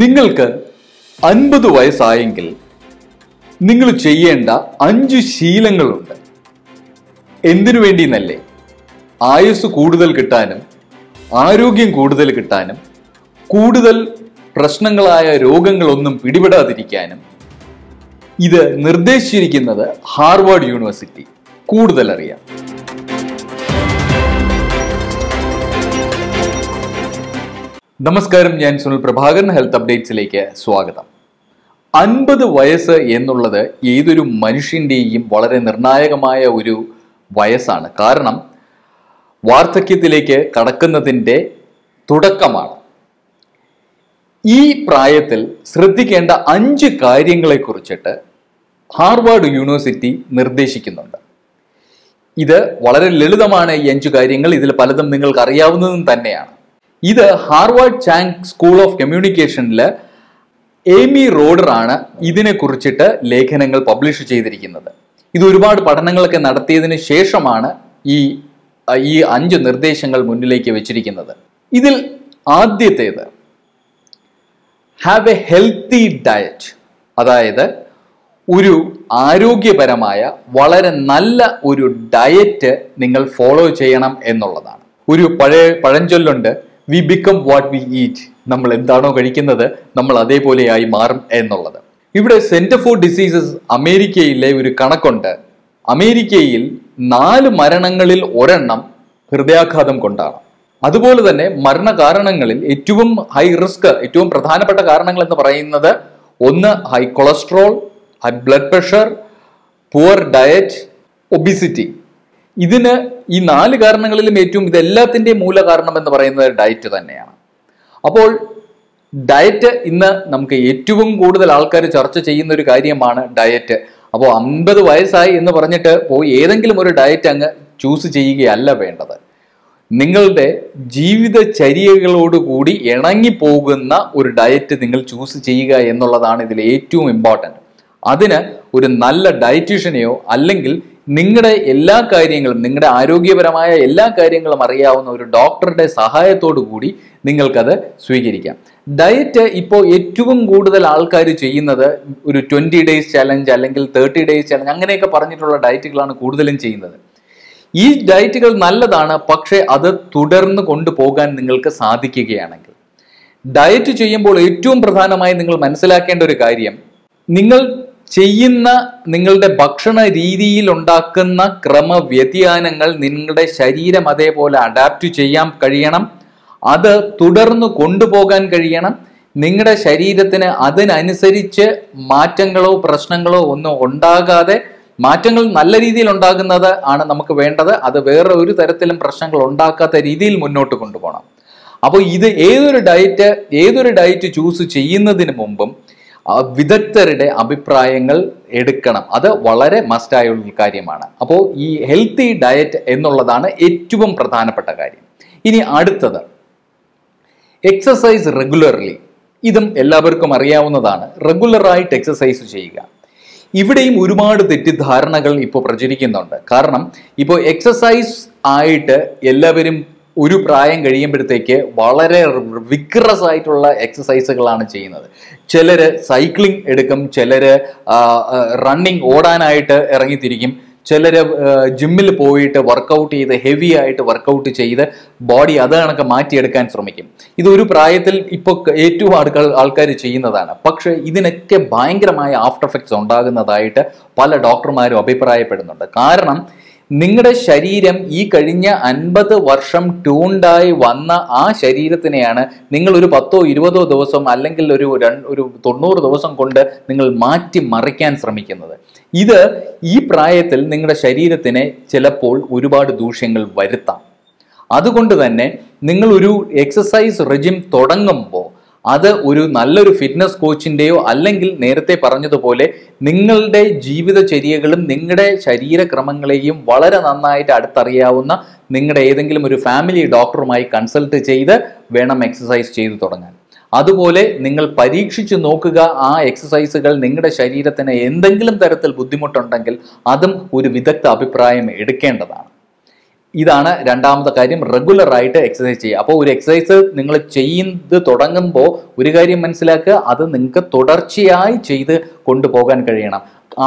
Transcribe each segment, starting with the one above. നിങ്ങൾക്ക് 50 വയസ്സായെങ്കിൽ നിങ്ങൾ ചെയ്യേണ്ട 5 ശീലങ്ങളുണ്ട്. എന്തിനു വേണ്ടിയെന്നല്ലേ? ആയുസ് കൂടുതൽ കിട്ടാനും ആരോഗ്യം കൂടുതൽ കിട്ടാനും കൂടുതൽ പ്രശ്നങ്ങളായ രോഗങ്ങളൊന്നും പിടിപെടാതിരിക്കാനും ഇത് നിർദ്ദേശിച്ചിരിക്കുന്നത് ഹാർവാർഡ് യൂണിവേഴ്സിറ്റി. കൂടുതൽ അറിയാം. നമസ്കാരം, ഞാൻ സുനിൽ പ്രഭാകരൻ. ഹെൽത്ത് അപ്ഡേറ്റ്സിലേക്ക് സ്വാഗതം. 50 വയസ്സ് എന്നുള്ളത് ഏതൊരു മനുഷ്യൻ്റെയും വളരെ നിർണായകമായ ഒരു വയസ്സാണ്. കാരണം വാർദ്ധക്യത്തിലേക്ക് കടക്കുന്നതിൻ്റെ തുടക്കമാണ്. ഈ പ്രായത്തിൽ ശ്രദ്ധിക്കേണ്ട 5 കാര്യങ്ങളെക്കുറിച്ചിട്ട് ഹാർവാർഡ് യൂണിവേഴ്സിറ്റി നിർദ്ദേശിക്കുന്നുണ്ട്. ഇത് വളരെ ലളിതമാണ്. ഈ 5 കാര്യങ്ങൾ, ഇതിൽ പലതും നിങ്ങൾക്ക് അറിയാവുന്നതും തന്നെയാണ്. ഇത് ഹാർവാർഡ് ചാങ് സ്കൂൾ ഓഫ് കമ്മ്യൂണിക്കേഷനിൽ എമി റോഡർ ആണ് ഇതിനെക്കുറിച്ചിട്ട് ലേഖനങ്ങൾ പബ്ലിഷ് ചെയ്തിരിക്കുന്നത്. ഇത് ഒരുപാട് പഠനങ്ങളൊക്കെ നടത്തിയതിന് ശേഷമാണ് ഈ 5 നിർദ്ദേശങ്ങൾ മുന്നിലേക്ക് വെച്ചിരിക്കുന്നത്. ഇതിൽ ആദ്യത്തേത് ഹാവ് എ ഹെൽത്തി ഡയറ്റ്, അതായത് ഒരു ആരോഗ്യപരമായ വളരെ നല്ല ഒരു ഡയറ്റ് നിങ്ങൾ ഫോളോ ചെയ്യണം എന്നുള്ളതാണ്. ഒരു പഴഞ്ചൊല്ലുണ്ട്, we become what we eat. നമ്മൾ എന്താണോ കഴിക്കുന്നത് നമ്മൾ അതേപോലെയായി മാറും എന്നുള്ളത്. ഇവിടെ സെന്റർ ഫോർ ഡിസീസസ് അമേരിക്കയിലെ ഒരു കണക്കുണ്ട്. അമേരിക്കയിൽ 4 മരണങ്ങളിൽ 1 ഹൃദയാഘാതം കൊണ്ടാണ്. അതുപോലെ തന്നെ മരണകാരണങ്ങളിൽ ഏറ്റവും ഹൈ റിസ്ക്, ഏറ്റവും പ്രധാനപ്പെട്ട കാരണങ്ങൾ എന്ന് പറയുന്നത് 1 high cholesterol, high blood pressure, poor diet, obesity. ഇതിന് ഈ 4 കാരണങ്ങളിലും ഏറ്റവും ഇതെല്ലാത്തിൻ്റെയും മൂല കാരണം എന്ന് പറയുന്നത് ഡയറ്റ് തന്നെയാണ്. അപ്പോൾ ഡയറ്റ് ഇന്ന് നമുക്ക് ഏറ്റവും കൂടുതൽ ആൾക്കാർ ചർച്ച ചെയ്യുന്ന ഒരു കാര്യമാണ് ഡയറ്റ്. അപ്പോൾ 50 വയസ്സായി എന്ന് പറഞ്ഞിട്ട് പോയി ഏതെങ്കിലും ഒരു ഡയറ്റ് അങ്ങ് ചൂസ് ചെയ്യുകയല്ല വേണ്ടത്. നിങ്ങളുടെ ജീവിതചര്യകളോടുകൂടി ഇണങ്ങിപ്പോകുന്ന ഒരു ഡയറ്റ് നിങ്ങൾ ചൂസ് ചെയ്യുക എന്നുള്ളതാണ് ഇതിൽ ഏറ്റവും ഇമ്പോർട്ടൻറ്റ്. അതിന് ഒരു നല്ല ഡയറ്റീഷ്യനെയോ അല്ലെങ്കിൽ നിങ്ങളുടെ എല്ലാ കാര്യങ്ങളും, നിങ്ങളുടെ ആരോഗ്യപരമായ എല്ലാ കാര്യങ്ങളും അറിയാവുന്ന ഒരു ഡോക്ടറുടെ സഹായത്തോടു കൂടി നിങ്ങൾക്കത് സ്വീകരിക്കാം. ഡയറ്റ് ഇപ്പോൾ ഏറ്റവും കൂടുതൽ ആൾക്കാർ ചെയ്യുന്നത് ഒരു 20 days ചലഞ്ച് അല്ലെങ്കിൽ 30 days ചലഞ്ച് അങ്ങനെയൊക്കെ പറഞ്ഞിട്ടുള്ള ഡയറ്റുകളാണ് കൂടുതലും ചെയ്യുന്നത്. ഈ ഡയറ്റുകൾ നല്ലതാണ്, പക്ഷേ അത് തുടർന്ന് കൊണ്ടുപോകാൻ നിങ്ങൾക്ക് സാധിക്കുകയാണെങ്കിൽ. ഡയറ്റ് ചെയ്യുമ്പോൾ ഏറ്റവും പ്രധാനമായി നിങ്ങൾ മനസ്സിലാക്കേണ്ട ഒരു കാര്യം, നിങ്ങൾ ചെയ്യുന്ന നിങ്ങളുടെ ഭക്ഷണ രീതിയിൽ ഉണ്ടാക്കുന്ന ക്രമവ്യതിയാനങ്ങൾ നിങ്ങളുടെ ശരീരം അതേപോലെ അഡാപ്റ്റ് ചെയ്യാൻ കഴിയണം. അത് തുടർന്ന് കൊണ്ടുപോകാൻ കഴിയണം. നിങ്ങളുടെ ശരീരത്തിന് അതിനനുസരിച്ച് മാറ്റങ്ങളോ പ്രശ്നങ്ങളോ ഒന്നും ഉണ്ടാകാതെ, മാറ്റങ്ങൾ നല്ല രീതിയിൽ ഉണ്ടാകുന്നത് ആണ് നമുക്ക് വേണ്ടത്. അത് വേറെ ഒരു തരത്തിലും പ്രശ്നങ്ങൾ ഉണ്ടാക്കാത്ത രീതിയിൽ മുന്നോട്ട് കൊണ്ടുപോകണം. അപ്പോൾ ഇത് ഏതൊരു ഡയറ്റ് ചൂസ് ചെയ്യുന്നതിന് മുമ്പും വിദഗ്ധരുടെ അഭിപ്രായങ്ങൾ എടുക്കണം. അത് വളരെ മസ്റ്റായുള്ള കാര്യമാണ്. അപ്പോൾ ഈ ഹെൽത്തി ഡയറ്റ് എന്നുള്ളതാണ് ഏറ്റവും പ്രധാനപ്പെട്ട കാര്യം. ഇനി അടുത്തത് എക്സസൈസ് റെഗുലർലി. ഇതും എല്ലാവർക്കും അറിയാവുന്നതാണ്. റെഗുലറായിട്ട് എക്സസൈസ് ചെയ്യുക. ഇവിടെയും ഒരുപാട് തെറ്റിദ്ധാരണകൾ ഇപ്പോൾ പ്രചരിക്കുന്നുണ്ട്. കാരണം ഇപ്പോൾ എക്സസൈസ് ആയിട്ട് എല്ലാവരും ഒരു പ്രായം കഴിയുമ്പോഴത്തേക്ക് വളരെ വിഗ്രസ് ആയിട്ടുള്ള എക്സസൈസുകളാണ് ചെയ്യുന്നത്. ചിലർ സൈക്ലിംഗ് എടുക്കും, ചിലർ റണ്ണിങ് ഓടാനായിട്ട് ഇറങ്ങിത്തിരിക്കും, ചിലർ ജിമ്മിൽ പോയിട്ട് വർക്കൗട്ട് ചെയ്ത് ഹെവി ആയിട്ട് വർക്കൗട്ട് ചെയ്ത് ബോഡി അത് കണക്ക് മാറ്റിയെടുക്കാൻ ശ്രമിക്കും. ഇതൊരു പ്രായത്തിൽ ഇപ്പോൾ ഏറ്റവും ആൾക്കാർ ചെയ്യുന്നതാണ്. പക്ഷേ ഇതിനൊക്കെ ഭയങ്കരമായ ആഫ്റ്റർ എഫക്ട്സ് ഉണ്ടാകുന്നതായിട്ട് പല ഡോക്ടർമാരും അഭിപ്രായപ്പെടുന്നുണ്ട്. കാരണം നിങ്ങളുടെ ശരീരം ഈ കഴിഞ്ഞ 50 വർഷം ട്യൂണ്ടായി വന്ന ആ ശരീരത്തിനെയാണ് നിങ്ങൾ ഒരു 10-20 ദിവസം അല്ലെങ്കിൽ ഒരു 90 ദിവസം കൊണ്ട് നിങ്ങൾ മാറ്റി മറിക്കാൻ ശ്രമിക്കുന്നത്. ഇത് ഈ പ്രായത്തിൽ നിങ്ങളുടെ ശരീരത്തിനെ ചിലപ്പോൾ ഒരുപാട് ദൂഷ്യങ്ങൾ വരുത്താം. അതുകൊണ്ട് തന്നെ നിങ്ങളൊരു എക്സസൈസ് റെജിം തുടങ്ങുമ്പോൾ അത് ഒരു നല്ലൊരു ഫിറ്റ്നസ് കോച്ചിൻ്റെയോ അല്ലെങ്കിൽ നേരത്തെ പറഞ്ഞതുപോലെ നിങ്ങളുടെ ജീവിതചര്യകളും നിങ്ങളുടെ ശരീരക്രമങ്ങളെയും വളരെ നന്നായിട്ട് അടുത്തറിയാവുന്ന നിങ്ങളുടെ ഏതെങ്കിലും ഒരു ഫാമിലി ഡോക്ടറുമായി കൺസൾട്ട് ചെയ്ത് വേണം എക്സസൈസ് ചെയ്തു തുടങ്ങാൻ. അതുപോലെ നിങ്ങൾ പരീക്ഷിച്ചു നോക്കുക, ആ എക്സസൈസുകൾ നിങ്ങളുടെ ശരീരത്തിന് എന്തെങ്കിലും തരത്തിൽ ബുദ്ധിമുട്ടുണ്ടെങ്കിൽ അതും ഒരു വിദഗ്ധ അഭിപ്രായം എടുക്കേണ്ടതാണ്. ഇതാണ് രണ്ടാമത്തെ കാര്യം, റെഗുലർ ആയിട്ട് എക്സസൈസ് ചെയ്യുക. അപ്പോൾ ഒരു എക്സസൈസ് നിങ്ങൾ ചെയ്യുന്നത് തുടങ്ങുമ്പോൾ ഒരു കാര്യം മനസ്സിലാക്കുക, അത് നിങ്ങൾക്ക് തുടർച്ചയായി ചെയ്ത് കൊണ്ടുപോകാൻ കഴിയണം.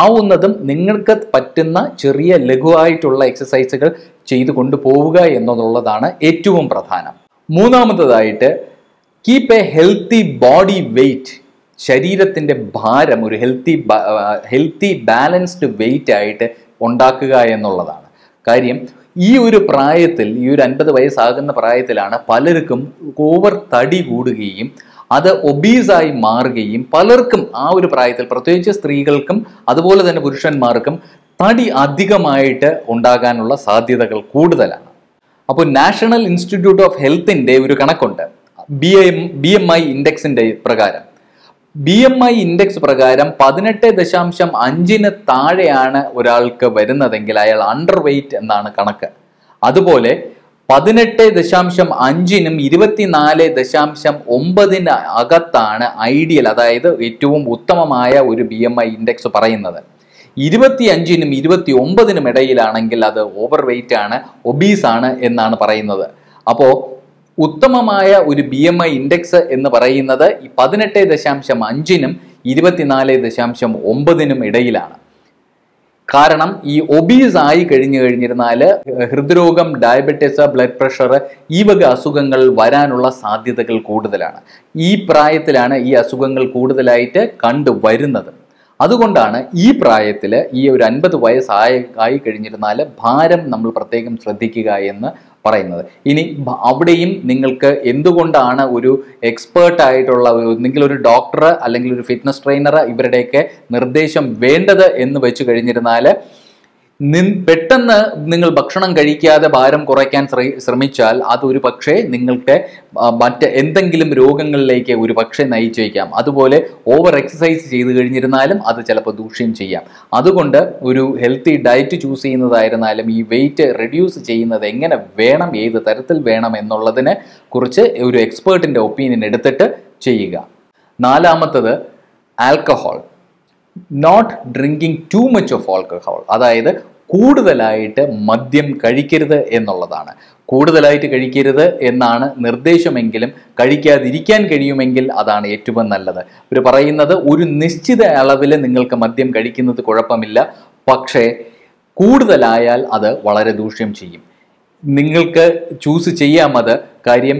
ആവുന്നതും നിങ്ങൾക്ക് പറ്റുന്ന ചെറിയ ലഘുവായിട്ടുള്ള എക്സസൈസുകൾ ചെയ്തു കൊണ്ടുപോവുക എന്നുള്ളതാണ് ഏറ്റവും പ്രധാനം. മൂന്നാമത്തേതായിട്ട് keep a healthy body weight, ശരീരത്തിൻ്റെ ഭാരം ഒരു ഹെൽത്തി ബാലൻസ്ഡ് വെയ്റ്റ് ആയിട്ട് ഉണ്ടാക്കുക എന്നുള്ളതാണ് കാര്യം. ഈ ഒരു പ്രായത്തിൽ, ഈ ഒരു 50 വയസ്സാകുന്ന പ്രായത്തിലാണ് പലർക്കും ഓവർ തടി കൂടുകയും അത് ഒബീസായി മാറുകയും, പലർക്കും ആ ഒരു പ്രായത്തിൽ പ്രത്യേകിച്ച് സ്ത്രീകൾക്കും അതുപോലെ തന്നെ പുരുഷന്മാർക്കും തടി അധികമായിട്ട് ഉണ്ടാകാനുള്ള സാധ്യതകൾ കൂടുതലാണ്. അപ്പോൾ നാഷണൽ ഇൻസ്റ്റിറ്റ്യൂട്ട് ഓഫ് ഹെൽത്തിൻ്റെ ഒരു കണക്കുണ്ട്, BMI ഇൻഡെക്സിൻ്റെ പ്രകാരം. BMI ഇൻഡെക്സ് പ്രകാരം 18.5-ന് താഴെയാണ് ഒരാൾക്ക് വരുന്നതെങ്കിൽ അയാൾ അണ്ടർ വെയ്റ്റ് എന്നാണ് കണക്ക്. അതുപോലെ 18.5-നും 24.9-ന് അകത്താണ് ഐഡിയൽ, അതായത് ഏറ്റവും ഉത്തമമായ ഒരു BMI ഇൻഡെക്സ് പറയുന്നത്. 25-നും 29-നും ഇടയിലാണെങ്കിൽ അത് ഓവർ വെയ്റ്റ് ആണ്, ഒബീസ് ആണ് എന്നാണ് പറയുന്നത്. അപ്പോൾ ഉത്തമമായ ഒരു BMI ഇൻഡെക്സ് എന്ന് പറയുന്നത് 18.5-നും 24.9 ഇടയിലാണ്. കാരണം ഈ ഒബീസ് ആയി കഴിഞ്ഞിരുന്നാൽ ഹൃദ്രോഗം, ഡയബറ്റിസ്, ബ്ലഡ് പ്രഷർ ഈ വക അസുഖങ്ങൾ വരാനുള്ള സാധ്യതകൾ കൂടുതലാണ്. ഈ പ്രായത്തിലാണ് ഈ അസുഖങ്ങൾ കൂടുതലായിട്ട് കണ്ടുവരുന്നത്. അതുകൊണ്ടാണ് ഈ പ്രായത്തിൽ, ഈ ഒരു 50 വയസ്സായി കഴിഞ്ഞിരുന്നാൽ ഭാരം നമ്മൾ പ്രത്യേകം ശ്രദ്ധിക്കുക എന്ന് പറയുന്നത്. ഇനി അവിടെയും നിങ്ങൾക്ക് എന്തുകൊണ്ടാണ് ഒരു എക്സ്പേർട്ടായിട്ടുള്ള എന്തെങ്കിലും ഒരു ഡോക്ടർ അല്ലെങ്കിൽ ഒരു ഫിറ്റ്നസ് ട്രെയിനർ ഇവരുടെയൊക്കെ നിർദ്ദേശം വേണ്ടത് എന്ന് വെച്ച് കഴിഞ്ഞിരുന്നാൽ, പെട്ടെന്ന് നിങ്ങൾ ഭക്ഷണം കഴിക്കാതെ ഭാരം കുറയ്ക്കാൻ ശ്രമിച്ചാൽ അതൊരു പക്ഷേ നിങ്ങൾക്ക് മറ്റ് എന്തെങ്കിലും രോഗങ്ങളിലേക്ക് ഒരു പക്ഷേ നയിച്ചേക്കാം. അതുപോലെ ഓവർ എക്സസൈസ് ചെയ്ത് കഴിഞ്ഞിരുന്നാലും അത് ചിലപ്പോൾ ദൂഷ്യം ചെയ്യാം. അതുകൊണ്ട് ഒരു ഹെൽത്തി ഡയറ്റ് ചൂസ് ചെയ്യുന്നതായിരുന്നാലും ഈ വെയിറ്റ് റെഡ്യൂസ് ചെയ്യുന്നത് എങ്ങനെ വേണം, ഏത് തരത്തിൽ വേണം എന്നുള്ളതിനെ കുറിച്ച് ഒരു എക്സ്പേർട്ടിൻ്റെ ഒപ്പീനിയൻ എടുത്തിട്ട് ചെയ്യുക. നാലാമത്തത് alcohol, not drinking too much of alcohol, അതായത് കൂടുതലായിട്ട് മദ്യം കഴിക്കരുത് എന്നുള്ളതാണ്. കൂടുതലായിട്ട് കഴിക്കരുത് എന്നാണ് നിർദ്ദേശമെങ്കിലും കഴിക്കാതിരിക്കാൻ കഴിയുമെങ്കിൽ അതാണ് ഏറ്റവും നല്ലത്. ഇവർ പറയുന്നത് ഒരു നിശ്ചിത അളവിൽ നിങ്ങൾക്ക് മദ്യം കഴിക്കുന്നത് കുഴപ്പമില്ല, പക്ഷേ കൂടുതലായാൽ അത് വളരെ ദൂഷ്യം ചെയ്യും. നിങ്ങൾക്ക് ചൂസ് ചെയ്യാമത് കാര്യം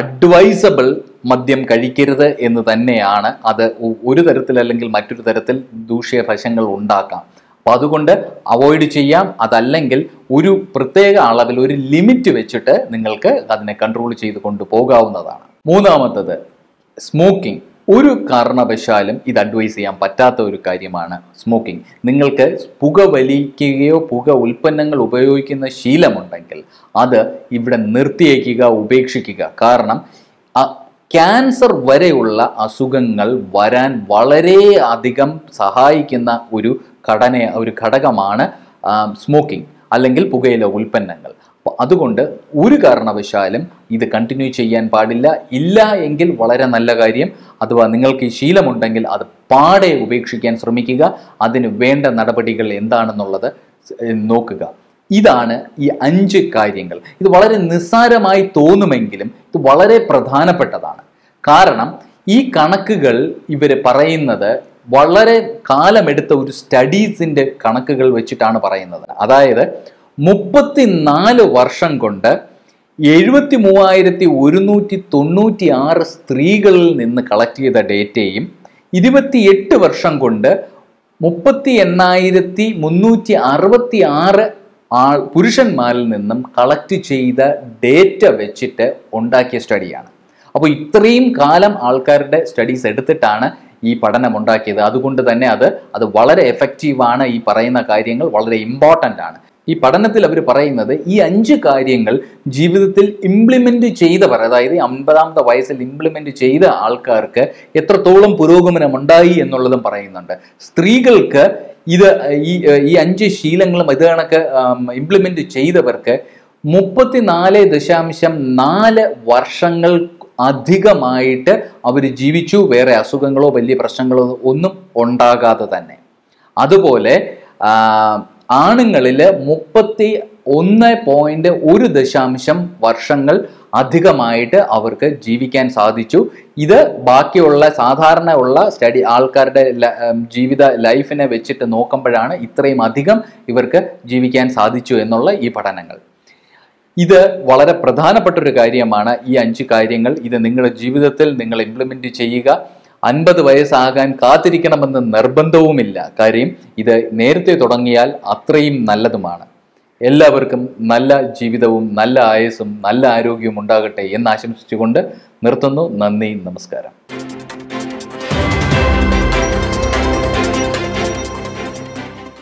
അഡ്വൈസബിൾ മദ്യം കഴിക്കരുത് എന്ന് തന്നെയാണ്. അത് ഒരു തരത്തിൽ അല്ലെങ്കിൽ മറ്റൊരു തരത്തിൽ ദൂഷ്യവശങ്ങൾ ഉണ്ടാക്കാം. അപ്പോൾ അതുകൊണ്ട് അവോയ്ഡ് ചെയ്യാം. അതല്ലെങ്കിൽ ഒരു പ്രത്യേക അളവിൽ ഒരു ലിമിറ്റ് വെച്ചിട്ട് നിങ്ങൾക്ക് അതിനെ കൺട്രോൾ ചെയ്ത് കൊണ്ടുപോകാവുന്നതാണ്. മൂന്നാമത്തത് സ്മോക്കിംഗ്, ഒരു കാരണവശാലും ഇത് അഡ്വൈസ് ചെയ്യാൻ പറ്റാത്ത ഒരു കാര്യമാണ് സ്മോക്കിംഗ്. നിങ്ങൾക്ക് പുകവലിക്കുകയോ പുക ഉൽപ്പന്നങ്ങൾ ഉപയോഗിക്കുന്ന ശീലമുണ്ടെങ്കിൽ അത് ഇവിടെ നിർത്തിയേക്കുക, ഉപേക്ഷിക്കുക. കാരണം ക്യാൻസർ വരെയുള്ള അസുഖങ്ങൾ വരാൻ വളരെയധികം സഹായിക്കുന്ന ഒരു ഘടകമാണ് സ്മോക്കിംഗ് അല്ലെങ്കിൽ പുകയില ഉൽപ്പന്നങ്ങൾ. അതുകൊണ്ട് ഒരു കാരണവശാലും ഇത് കണ്ടിന്യൂ ചെയ്യാൻ പാടില്ല. ഇല്ല എങ്കിൽ വളരെ നല്ല കാര്യം, അഥവാ നിങ്ങൾക്ക് ഈ ശീലമുണ്ടെങ്കിൽ അത് പാടെ ഉപേക്ഷിക്കാൻ ശ്രമിക്കുക. അതിന് വേണ്ട നടപടികൾ എന്താണെന്നുള്ളത് നോക്കുക. ഇതാണ് ഈ 5 കാര്യങ്ങൾ. ഇത് വളരെ നിസ്സാരമായി തോന്നുമെങ്കിലും ഇത് വളരെ പ്രധാനപ്പെട്ടതാണ്. കാരണം ഈ കണക്കുകൾ ഇവർ പറയുന്നത് വളരെ കാലമെടുത്ത ഒരു സ്റ്റഡീസിൻ്റെ കണക്കുകൾ വെച്ചിട്ടാണ് പറയുന്നത്. അതായത് 34 വർഷം കൊണ്ട് 73,196 സ്ത്രീകളിൽ നിന്ന് കളക്ട് ചെയ്ത ഡേറ്റയും 28 വർഷം കൊണ്ട് 48,366 പുരുഷന്മാരിൽ നിന്നും കളക്ട് ചെയ്ത ഡേറ്റ വെച്ചിട്ട് ഉണ്ടാക്കിയ സ്റ്റഡിയാണ്. അപ്പോൾ ഇത്രയും കാലം ആൾക്കാരുടെ സ്റ്റഡീസ് എടുത്തിട്ടാണ് ഈ പഠനം ഉണ്ടാക്കിയത്. അതുകൊണ്ട് തന്നെ അത് വളരെ എഫക്റ്റീവാണ്. ഈ പറയുന്ന കാര്യങ്ങൾ വളരെ ഇമ്പോർട്ടൻ്റ് ആണ്. ഈ പഠനത്തിൽ അവർ പറയുന്നത് ഈ 5 കാര്യങ്ങൾ ജീവിതത്തിൽ ഇംപ്ലിമെൻ്റ് ചെയ്തവർ, അതായത് 50-ാമത്തെ വയസ്സിൽ ഇംപ്ലിമെൻ്റ് ചെയ്ത ആൾക്കാർക്ക് എത്രത്തോളം പുരോഗമനമുണ്ടായി എന്നുള്ളതും പറയുന്നുണ്ട്. സ്ത്രീകൾക്ക് ഇത് ഈ 5 ശീലങ്ങളും ഇത് കണക്ക് ഇംപ്ലിമെൻ്റ് ചെയ്തവർക്ക് 34.4 വർഷങ്ങൾ അധികമായിട്ട് അവർ ജീവിച്ചു, വേറെ അസുഖങ്ങളോ വലിയ പ്രശ്നങ്ങളോ ഒന്നും ഉണ്ടാകാതെ തന്നെ. അതുപോലെ ആണുങ്ങളിൽ മുപ്പത്തി 1.1 വർഷങ്ങൾ അധികമായിട്ട് അവർക്ക് ജീവിക്കാൻ സാധിച്ചു. ഇത് ബാക്കിയുള്ള സാധാരണയുള്ള സ്റ്റഡി ആൾക്കാരുടെ ജീവിത ലൈഫിനെ വെച്ചിട്ട് നോക്കുമ്പോഴാണ് ഇത്രയും അധികം ഇവർക്ക് ജീവിക്കാൻ സാധിച്ചു എന്നുള്ള ഈ പഠനങ്ങൾ. ഇത് വളരെ പ്രധാനപ്പെട്ടൊരു കാര്യമാണ്. ഈ 5 കാര്യങ്ങൾ ഇത് നിങ്ങളുടെ ജീവിതത്തിൽ നിങ്ങൾ ഇംപ്ലിമെൻറ്റ് ചെയ്യുക. 50 വയസ്സാകാൻ കാത്തിരിക്കണമെന്ന് നിർബന്ധവുമില്ല. കാര്യം ഇത് നേരത്തെ തുടങ്ങിയാൽ അത്രയും നല്ലതുമാണ്. എല്ലാവർക്കും നല്ല ജീവിതവും നല്ല ആയുസ്സും നല്ല ആരോഗ്യവും ഉണ്ടാകട്ടെ എന്ന് ആശംസിച്ചുകൊണ്ട് നിർത്തുന്നു. നന്ദി, നമസ്കാരം.